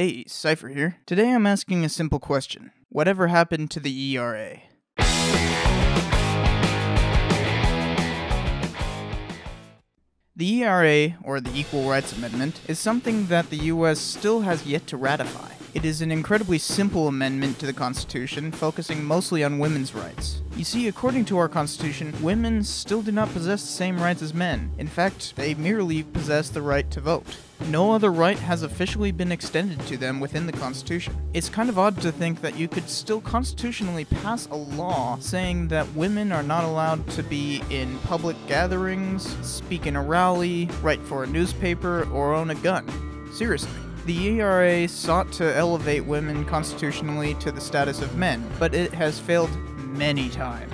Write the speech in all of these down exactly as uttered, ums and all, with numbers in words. Hey, Cypher here. Today I'm asking a simple question. Whatever happened to the E R A? The E R A, or the Equal Rights Amendment, is something that the U S still has yet to ratify. It is an incredibly simple amendment to the Constitution, focusing mostly on women's rights. You see, according to our Constitution, women still do not possess the same rights as men. In fact, they merely possess the right to vote. No other right has officially been extended to them within the Constitution. It's kind of odd to think that you could still constitutionally pass a law saying that women are not allowed to be in public gatherings, speak in a rally, write for a newspaper, or own a gun. Seriously. The E R A sought to elevate women constitutionally to the status of men, but it has failed many times.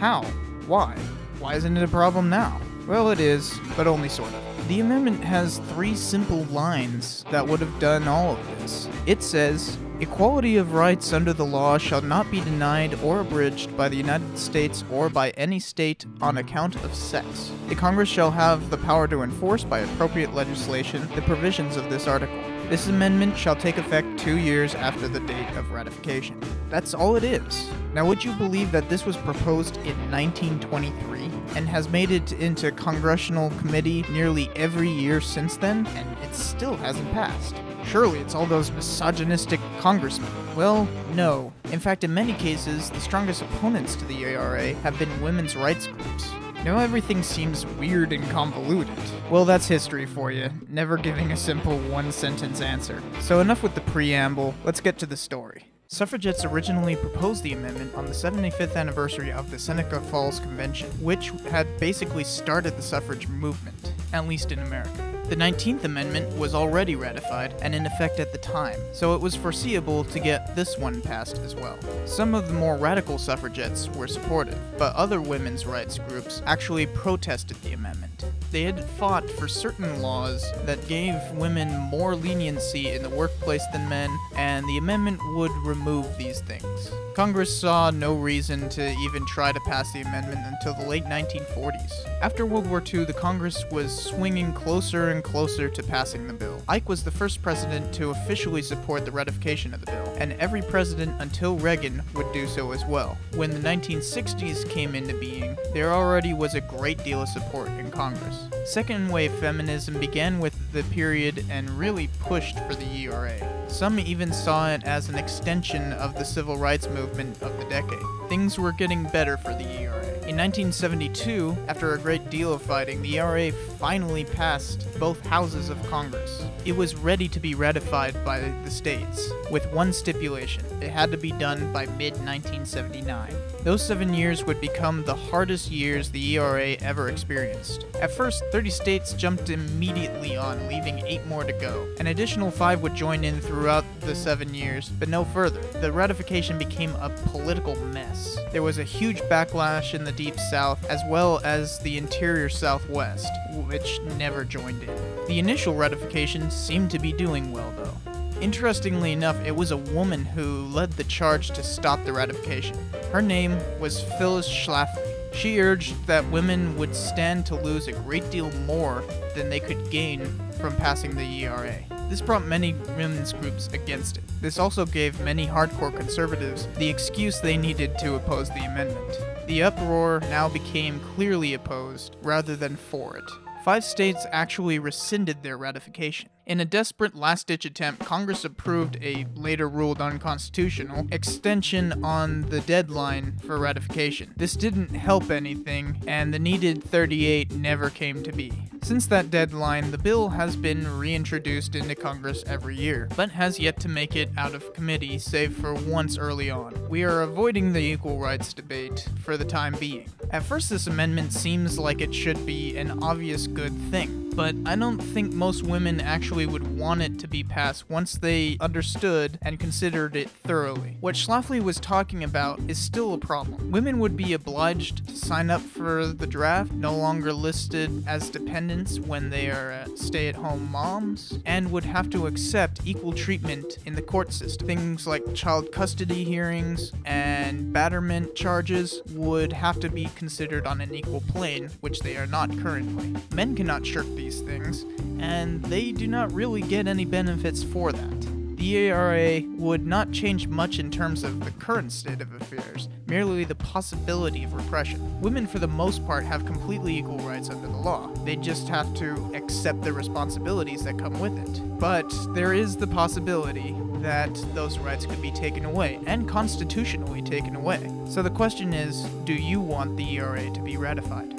How? Why? Why isn't it a problem now? Well, it is, but only sort of. The amendment has three simple lines that would have done all of this. It says, "Equality of rights under the law shall not be denied or abridged by the United States or by any state on account of sex. The Congress shall have the power to enforce by appropriate legislation the provisions of this article. This amendment shall take effect two years after the date of ratification." That's all it is. Now, would you believe that this was proposed in nineteen twenty-three? And has made it into congressional committee nearly every year since then, and it still hasn't passed. Surely it's all those misogynistic congressmen. Well, no. In fact, in many cases, the strongest opponents to the E R A have been women's rights groups. Now everything seems weird and convoluted. Well, that's history for you, never giving a simple one-sentence answer. So enough with the preamble, let's get to the story. Suffragettes originally proposed the amendment on the seventy-fifth anniversary of the Seneca Falls Convention, which had basically started the suffrage movement, at least in America. The nineteenth Amendment was already ratified and in effect at the time, so it was foreseeable to get this one passed as well. Some of the more radical suffragettes were supportive, but other women's rights groups actually protested the amendment. They had fought for certain laws that gave women more leniency in the workplace than men, and the amendment would remove these things. Congress saw no reason to even try to pass the amendment until the late nineteen forties. After World War Two, the Congress was swinging closer and closer to passing the bill. Ike was the first president to officially support the ratification of the bill, and every president until Reagan would do so as well. When the nineteen sixties came into being, there already was a great deal of support in Congress. Second wave feminism began with the period and really pushed for the E R A. Some even saw it as an extension of the civil rights movement of the decade. Things were getting better for the E R A. In nineteen seventy-two, after a great deal of fighting, the E R A finally passed both houses of Congress. It was ready to be ratified by the states, with one stipulation. It had to be done by mid nineteen seventy-nine. Those seven years would become the hardest years the E R A ever experienced. At first, thirty states jumped immediately on, leaving eight more to go. An additional five would join in throughout the seven years, but no further. The ratification became a political mess. There was a huge backlash in the Deep South, as well as the interior Southwest, which never joined in. The initial ratification seemed to be doing well, though. Interestingly enough, it was a woman who led the charge to stop the ratification. Her name was Phyllis Schlafly. She urged that women would stand to lose a great deal more than they could gain from passing the E R A. This brought many women's groups against it. This also gave many hardcore conservatives the excuse they needed to oppose the amendment. The uproar now became clearly opposed rather than for it. Five states actually rescinded their ratification. In a desperate last-ditch attempt, Congress approved a, later ruled unconstitutional, extension on the deadline for ratification. This didn't help anything, and the needed thirty-eight never came to be. Since that deadline, the bill has been reintroduced into Congress every year, but has yet to make it out of committee, save for once early on. We are avoiding the equal rights debate for the time being. At first, this amendment seems like it should be an obvious good thing, but I don't think most women actually would want it to be passed once they understood and considered it thoroughly. What Schlafly was talking about is still a problem. Women would be obliged to sign up for the draft, no longer listed as dependents when they are stay-at-home moms, and would have to accept equal treatment in the court system. Things like child custody hearings and batterment charges would have to be considered on an equal plane, which they are not currently. Men cannot shirk these things, and they do not really get any benefits for that. the E R A would not change much in terms of the current state of affairs, merely the possibility of repression. Women, for the most part, have completely equal rights under the law. They just have to accept the responsibilities that come with it. But there is the possibility that those rights could be taken away, and constitutionally taken away. So the question is, do you want the E R A to be ratified?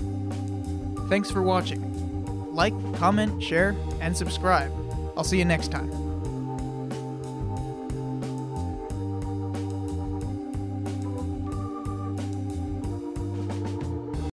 Thanks for watching. Like, comment, share, and subscribe. I'll see you next time.